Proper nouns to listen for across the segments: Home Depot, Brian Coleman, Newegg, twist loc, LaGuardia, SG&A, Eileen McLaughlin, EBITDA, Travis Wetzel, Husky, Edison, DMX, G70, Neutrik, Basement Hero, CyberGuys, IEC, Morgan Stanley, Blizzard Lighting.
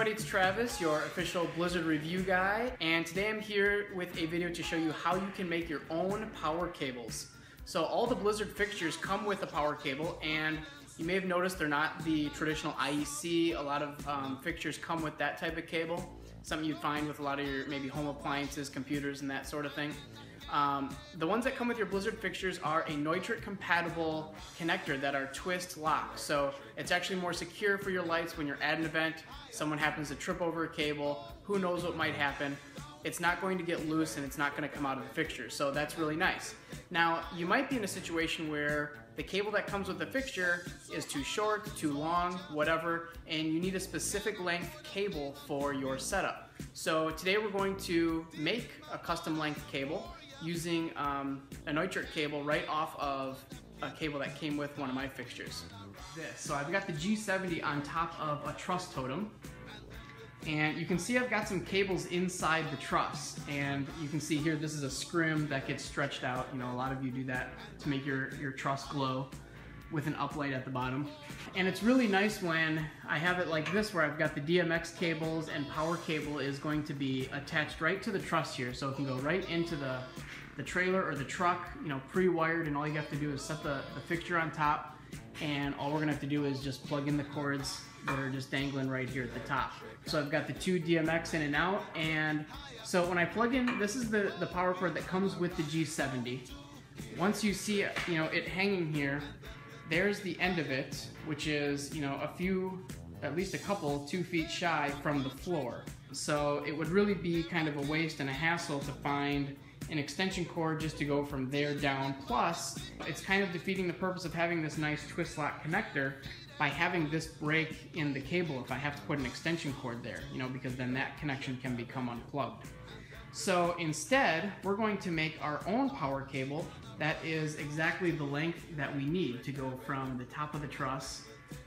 everybody, it's Travis, your official Blizzard review guy, and today I'm here with a video to show you how you can make your own power cables. So all the Blizzard fixtures come with a power cable, and you may have noticed they're not the traditional IEC. A lot of fixtures come with that type of cable, something you'd find with a lot of your maybe home appliances, computers, and that sort of thing. The ones that come with your Blizzard fixtures are a Neutrik compatible connector that are twist locked. So it's actually more secure for your lights when you're at an event, someone happens to trip over a cable, who knows what might happen. It's not going to get loose and it's not going to come out of the fixture, so that's really nice. Now, you might be in a situation where the cable that comes with the fixture is too short, too long, whatever, and you need a specific length cable for your setup. So today we're going to make a custom length cable using a Neutrik cable right off of a cable that came with one of my fixtures. So I've got the G70 on top of a truss totem, and you can see I've got some cables inside the truss, and you can see here this is a scrim that gets stretched out. You know, a lot of you do that to make your truss glow with an uplight at the bottom. And it's really nice when I have it like this, where I've got the DMX cables and power cable is going to be attached right to the truss here, so it can go right into the trailer or the truck, you know, pre-wired, and all you have to do is set the fixture on top, and all we're gonna have to do is just plug in the cords that are just dangling right here at the top. So I've got the two DMX in and out, and so when I plug in, this is the power cord that comes with the G70. Once you see, you know, it hanging here, there's the end of it, which is, you know, at least a couple 2 feet shy from the floor. So it would really be kind of a waste and a hassle to find an extension cord just to go from there down. Plus, it's kind of defeating the purpose of having this nice twist lock connector by having this break in the cable if I have to put an extension cord there, you know, because then that connection can become unplugged. So instead, we're going to make our own power cable that is exactly the length that we need to go from the top of the truss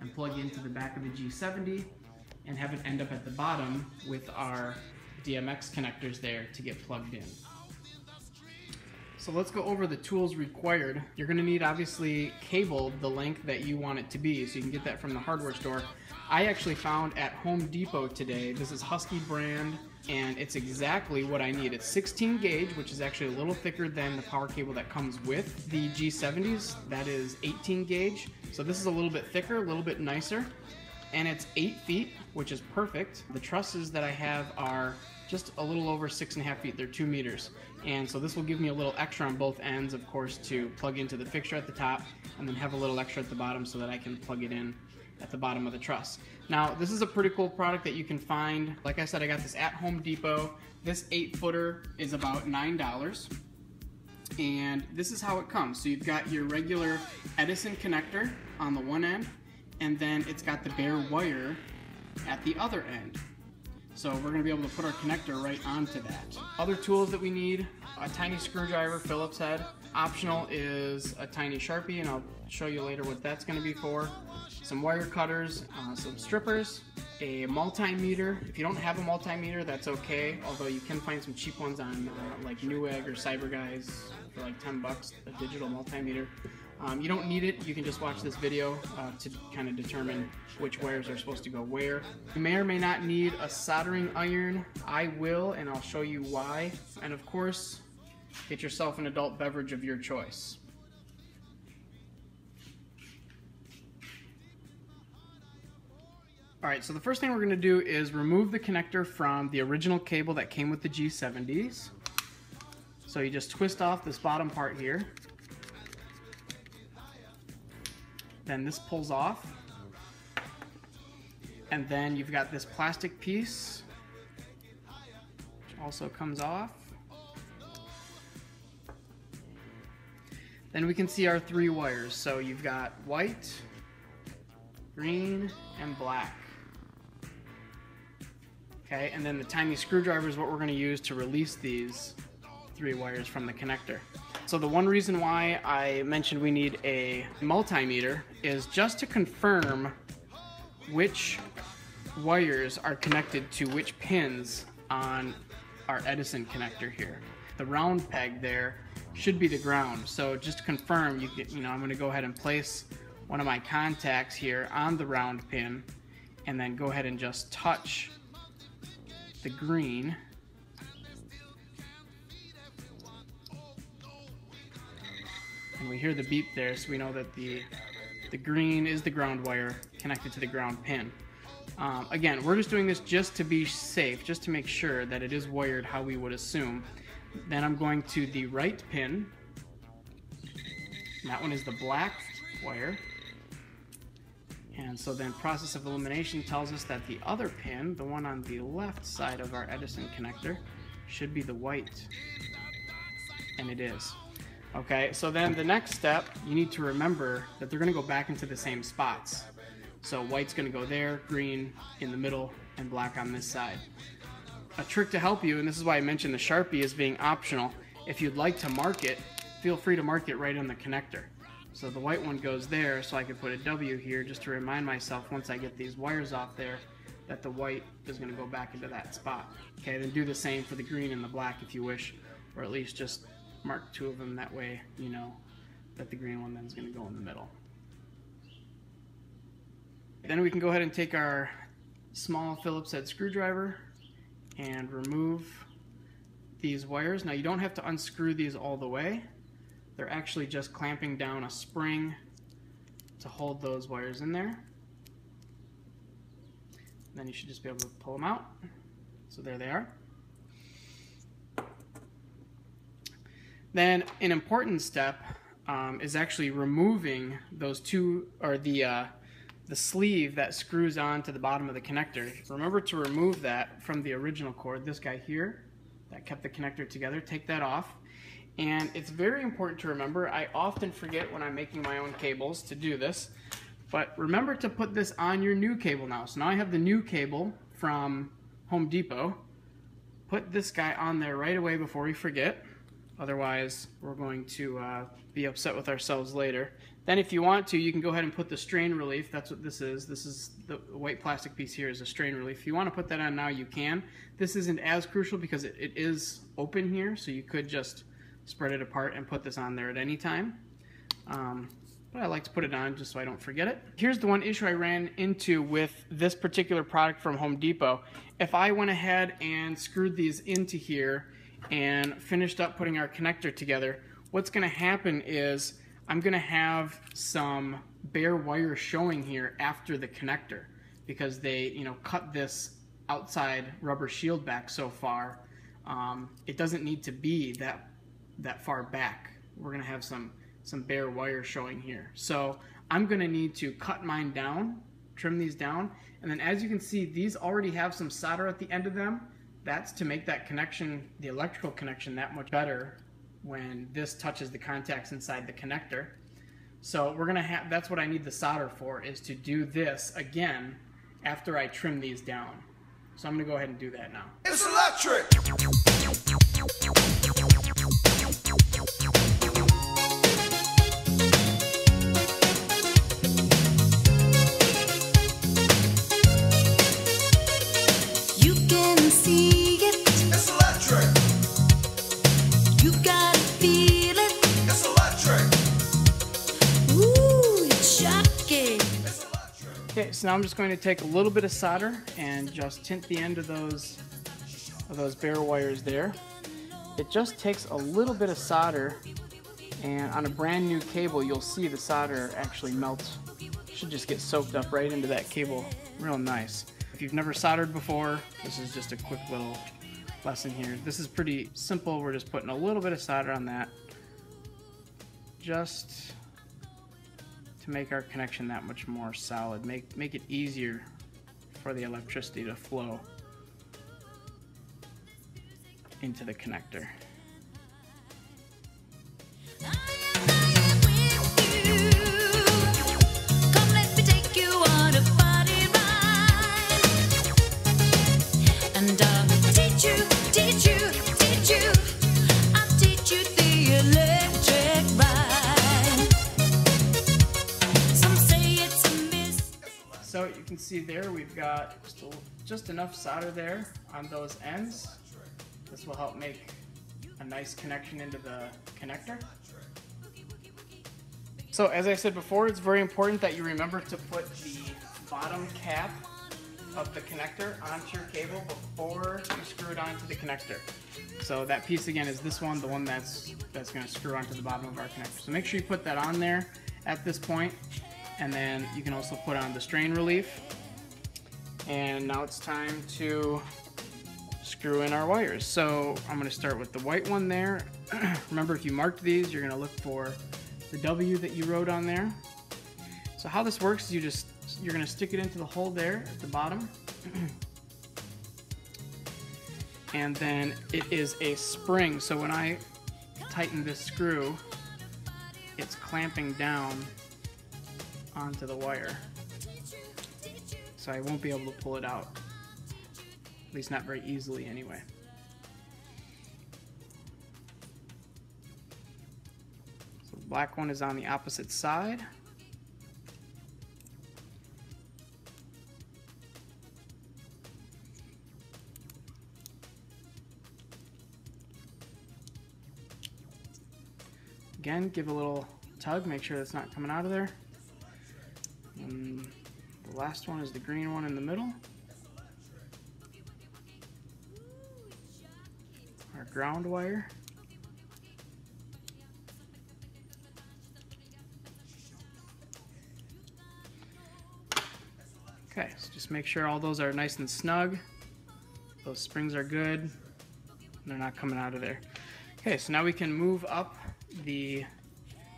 and plug into the back of the G70 and have it end up at the bottom with our DMX connectors there to get plugged in. So let's go over the tools required. You're gonna need, obviously, cable the length that you want it to be, so you can get that from the hardware store. I actually found at Home Depot today, this is Husky brand, and it's exactly what I need. It's 16 gauge, which is actually a little thicker than the power cable that comes with the G70s. That is 18 gauge. So this is a little bit thicker, a little bit nicer, and it's 8 feet, which is perfect. The trusses that I have are just a little over 6.5 feet. They're 2 meters. And so this will give me a little extra on both ends, of course, to plug into the fixture at the top, and then have a little extra at the bottom so that I can plug it in at the bottom of the truss. Now, this is a pretty cool product that you can find. Like I said, I got this at Home Depot. This 8-footer is about $9. And this is how it comes. So you've got your regular Edison connector on the one end, and then it's got the bare wire at the other end. So we're gonna be able to put our connector right onto that. Other tools that we need, a tiny screwdriver, Phillips head. Optional is a tiny Sharpie, and I'll show you later what that's gonna be for. Some wire cutters, some strippers, a multimeter. If you don't have a multimeter, that's okay, although you can find some cheap ones on like Newegg or CyberGuys for like 10 bucks, a digital multimeter. You don't need it, you can just watch this video to kind of determine which wires are supposed to go where. You may or may not need a soldering iron. I will, and I'll show you why. And of course, get yourself an adult beverage of your choice. Alright, so the first thing we're going to do is remove the connector from the original cable that came with the G70s. So you just twist off this bottom part here. Then this pulls off, and then you've got this plastic piece, which also comes off. Then we can see our three wires. So you've got white, green, and black. Okay, and then the tiny screwdriver is what we're going to use to release these three wires from the connector. So the one reason why I mentioned we need a multimeter is just to confirm which wires are connected to which pins on our Edison connector here. The round peg there should be the ground. So just to confirm, you know, I'm going to go ahead and place one of my contacts here on the round pin, and then go ahead and just touch the green. And we hear the beep there, so we know that the green is the ground wire connected to the ground pin. Again, we're just doing this just to be safe, just to make sure that it is wired how we would assume. Then I'm going to the right pin. And that one is the black wire. And so then process of elimination tells us that the other pin, the one on the left side of our Edison connector, should be the white. And it is. Okay, so then the next step, you need to remember that they're going to go back into the same spots. So white's going to go there, green in the middle, and black on this side. A trick to help you, and this is why I mentioned the Sharpie as being optional, if you'd like to mark it, feel free to mark it right on the connector. So the white one goes there, so I can put a W here just to remind myself once I get these wires off there that the white is going to go back into that spot. Okay, then do the same for the green and the black if you wish, or at least just mark two of them, that way you know that the green one then is going to go in the middle. Then we can go ahead and take our small Phillips head screwdriver and remove these wires. Now you don't have to unscrew these all the way. They're actually just clamping down a spring to hold those wires in there. And then you should just be able to pull them out. So there they are. Then an important step is actually removing those two, or the sleeve that screws on to the bottom of the connector. Remember to remove that from the original cord, this guy here that kept the connector together. Take that off. And it's very important to remember, I often forget when I'm making my own cables to do this, but remember to put this on your new cable now. So now I have the new cable from Home Depot. Put this guy on there right away before we forget. Otherwise, we're going to be upset with ourselves later. Then if you want to, you can go ahead and put the strain relief. That's what this is. This is the white plastic piece here is a strain relief. If you want to put that on now, you can. This isn't as crucial because it is open here, so you could just spread it apart and put this on there at any time. But I like to put it on just so I don't forget it. Here's the one issue I ran into with this particular product from Home Depot. If I went ahead and screwed these into here and finished up putting our connector together, what's going to happen is I'm going to have some bare wire showing here after the connector because they, you know, cut this outside rubber shield back so far. It doesn't need to be that far back. We're going to have some bare wire showing here. So I'm going to need to cut mine down, trim these down, and then as you can see, these already have some solder at the end of them. That's to make that connection, the electrical connection, that much better when this touches the contacts inside the connector. So we're gonna have, that's what I need the solder for, is to do this again after I trim these down. So I'm gonna go ahead and do that now. It's electric! Okay, so now I'm just going to take a little bit of solder and just tint the end of those bare wires there. It just takes a little bit of solder, and on a brand new cable you'll see the solder actually melts. Should just get soaked up right into that cable. Real nice. If you've never soldered before, this is just a quick little lesson here. This is pretty simple. We're just putting a little bit of solder on that just to make our connection that much more solid, make it easier for the electricity to flow into the connector. So you can see there we've got just enough solder there on those ends. This will help make a nice connection into the connector. So as I said before, it's very important that you remember to put the bottom cap of the connector onto your cable before you screw it onto the connector. So that piece again is this one, the one that's going to screw onto the bottom of our connector. So make sure you put that on there at this point, and then you can also put on the strain relief. And now it's time to screw in our wires. So I'm going to start with the white one there. Remember, if you marked these, you're going to look for the W that you wrote on there. So how this works is you're going to stick it into the hole there at the bottom. And then it is a spring, so when I tighten this screw, it's clamping down onto the wire. So I won't be able to pull it out, at least not very easily anyway. So the black one is on the opposite side. Again, give a little tug, make sure that's not coming out of there. And the last one is the green one in the middle. Our ground wire. Okay, so just make sure all those are nice and snug. Those springs are good, and they're not coming out of there. Okay, so now we can move up the,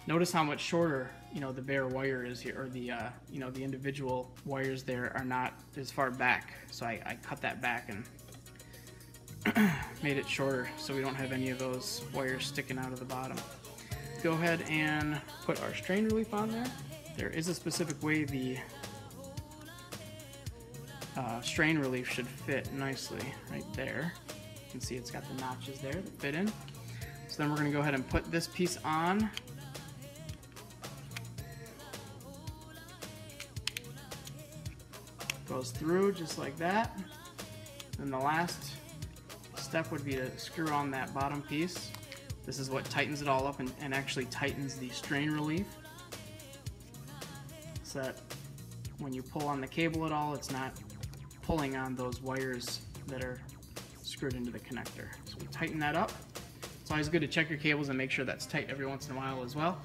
notice how much shorter, you know, the bare wire is here, or the, you know, the individual wires there are not as far back. So I cut that back and made it shorter so we don't have any of those wires sticking out of the bottom. Go ahead and put our strain relief on there. There is a specific way the strain relief should fit nicely right there. You can see it's got the notches there that fit in. So then we're going to go ahead and put this piece on. Goes through just like that. Then the last step would be to screw on that bottom piece. This is what tightens it all up and actually tightens the strain relief, so that when you pull on the cable at all, it's not pulling on those wires that are screwed into the connector. So we tighten that up. It's always good to check your cables and make sure that's tight every once in a while as well.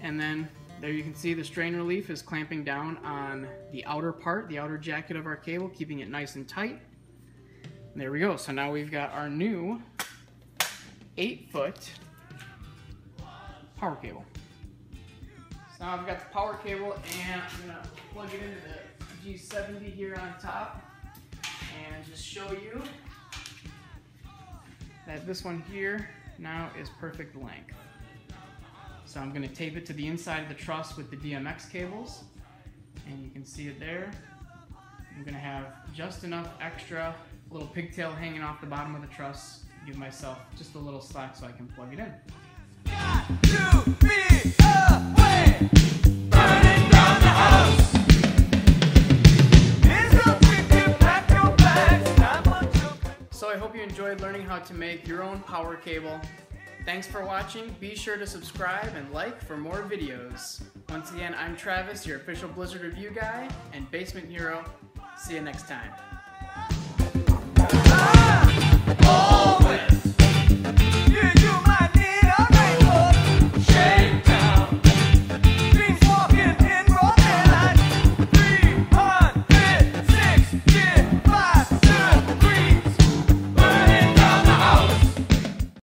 And then there you can see the strain relief is clamping down on the outer part, the outer jacket of our cable, keeping it nice and tight. And there we go. So now we've got our new 8-foot power cable. So now I've got the power cable, and I'm going to plug it into the G70 here on top and just show you that this one here now is perfect length. So I'm going to tape it to the inside of the truss with the DMX cables, and you can see it there. I'm going to have just enough extra, little pigtail hanging off the bottom of the truss, give myself just a little slack so I can plug it in. Got to be away, burning down the house. So I hope you enjoyed learning how to make your own power cable. Thanks for watching. Be sure to subscribe and like for more videos. Once again, I'm Travis, your official Blizzard review guy and Basement Hero. See you next time.